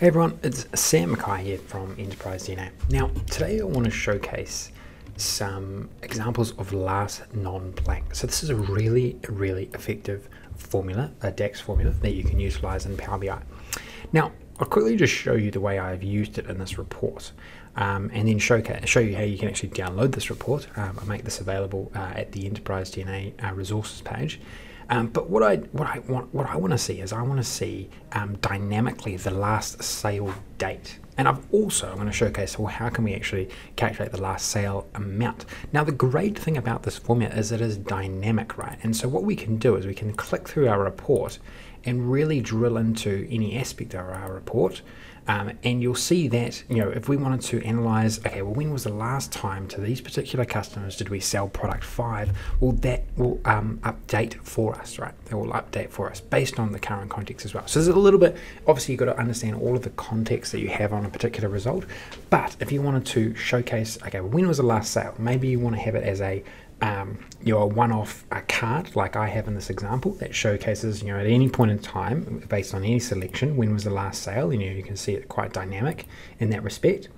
Hey everyone, it's Sam McKay here from Enterprise DNA. Now, today I want to showcase some examples of last non-blank. So this is a really effective formula, a DAX formula that you can utilize in Power BI. Now, I'll quickly just show you the way I've used it in this report and then show you how you can actually download this report. I make this available at the Enterprise DNA resources page. But what I want to see is I want to see dynamically the last sale date, and I'm going to showcase well how can we actually calculate the last sale amount. Now the great thing about this formula is it is dynamic, right? And so what we can do is we can click through our report and really drill into any aspect of our report, and you'll see that if we wanted to analyze, okay, well when was the last time to these particular customers did we sell product 5? Well, that will update for us, right? It will update for us based on the current context as well. So there's a little bit, obviously you've got to understand all of the context that you have on a particular result. But if you wanted to showcase, okay, well, when was the last sale? Maybe you want to have it as a a one-off card like I have in this example that showcases at any point in time based on any selection when was the last sale. You can see it quite dynamic in that respect,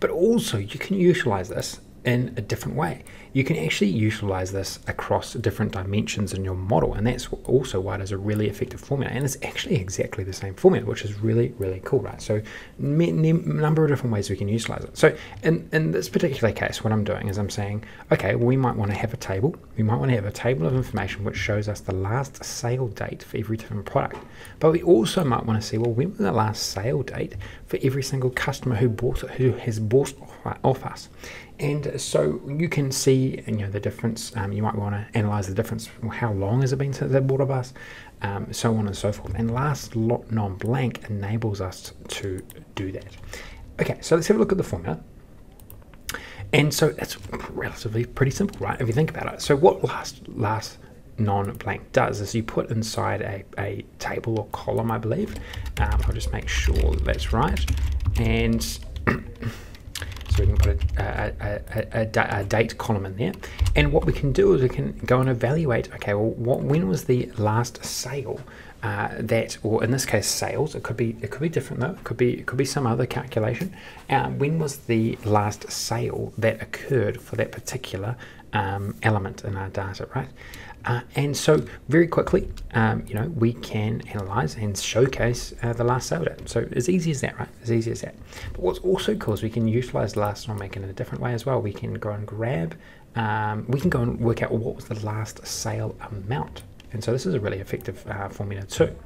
but also you can utilize this in a different way. You can actually utilize this across different dimensions in your model, and that's also why it is a really effective formula, and it's actually exactly the same formula, which is really cool, right? So number of different ways we can utilize it. So in this particular case, what I'm doing is I'm saying, okay, well, we might want to have a table of information which shows us the last sale date for every different product, but we also might want to see, well, when was the last sale date for every single customer who bought it, who has bought off us. And so you can see, the difference. You might want to analyze the difference. How long has it been since they bought of us? So on and so forth. And last non-blank enables us to do that. Okay, so let's have a look at the formula. And so it's relatively pretty simple, right? If you think about it. So what last non-blank does is you put inside a table or column, I believe. I'll just make sure that that's right. And we can put a date column in there, and what we can do is we can go and evaluate, okay, well, when was the last sale that, or in this case sales, it could be different though, it could be some other calculation. When was the last sale that occurred for that particular element in our data, right? And so very quickly, we can analyze and showcase the last sale date. So as easy as that, right? As easy as that. But what's also cool is we can utilize last non-blank in a different way as well. We can go and grab, we can go and work out what was the last sale amount. And so this is a really effective formula too.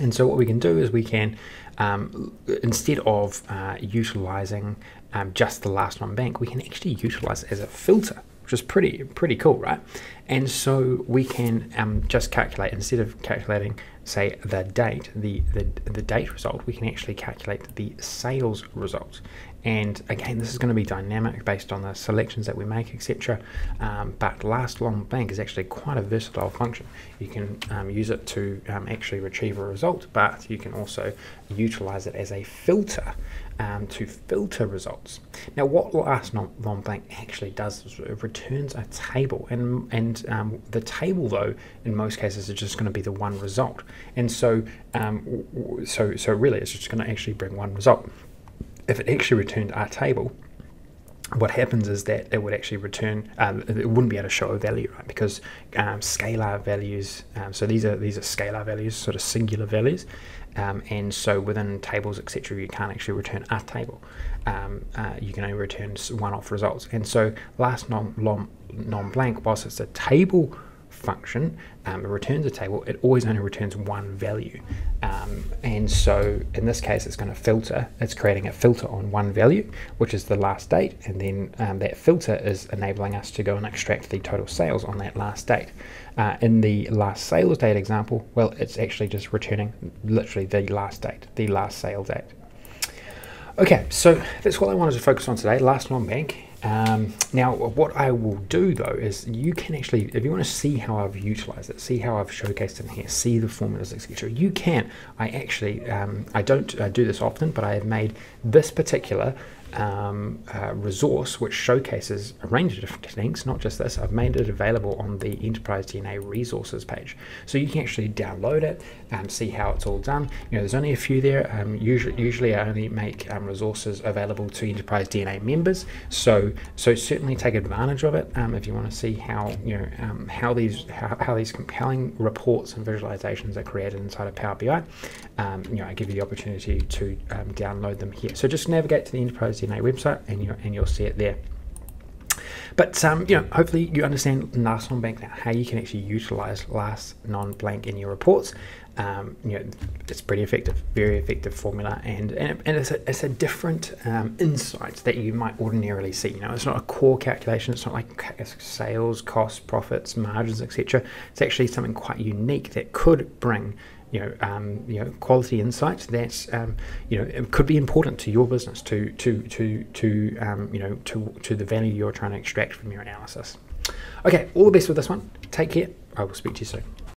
And so what we can do is we can, instead of utilizing just the last non-blank, we can actually utilize it as a filter, which is pretty cool, right? And so we can just calculate, instead of calculating, say, the date, the date result, we can actually calculate the sales result. And again, this is going to be dynamic based on the selections that we make, etc. But last non-blank is actually quite a versatile function. You can use it to actually retrieve a result, but you can also utilize it as a filter to filter results. Now, what last non-blank actually does is it returns a table, and the table though in most cases is just going to be the one result. And so so really it's just going to actually bring one result. If it actually returned our table, what happens is that it would actually return, it wouldn't be able to show a value, right? Because scalar values, so these are scalar values, sort of singular values, and so within tables, etc., you can't actually return a table. You can only return one-off results. And so last non-blank, whilst it's a table function, it returns a table, it always only returns one value. And so in this case, it's going to filter, it's creating a filter on one value, which is the last date, and then that filter is enabling us to go and extract the total sales on that last date. In the last sales date example, well, it's actually just returning literally the last date, the last sale date. Okay, so that's what I wanted to focus on today, last non-blank. Now what I will do though is you can actually, if you want to see how I've utilized it, see how I've showcased in here, see the formulas, etc., you can. I actually I don't do this often, but I have made this particular resource which showcases a range of different techniques, not just this. I've made it available on the Enterprise DNA resources page, so you can actually download it and see how it's all done. You know, there's only a few there. Usually I only make resources available to Enterprise DNA members, so certainly take advantage of it if you want to see how, you know, how these compelling reports and visualizations are created inside of Power BI. You know, I give you the opportunity to download them here. So just navigate to the Enterprise DNA website, and you'll see it there. But you know, hopefully you understand LASTNONBLANK now, how you can actually utilize LASTNONBLANK in your reports. You know, it's pretty effective, very effective formula, and it's a different insight that you might ordinarily see. You know, it's not a core calculation. It's not like sales, costs, profits, margins, etc. It's actually something quite unique that could bring, you know, quality insights that's, you know, it could be important to your business, you know, to the value you're trying to extract from your analysis. Okay, all the best with this one. Take care. I will speak to you soon.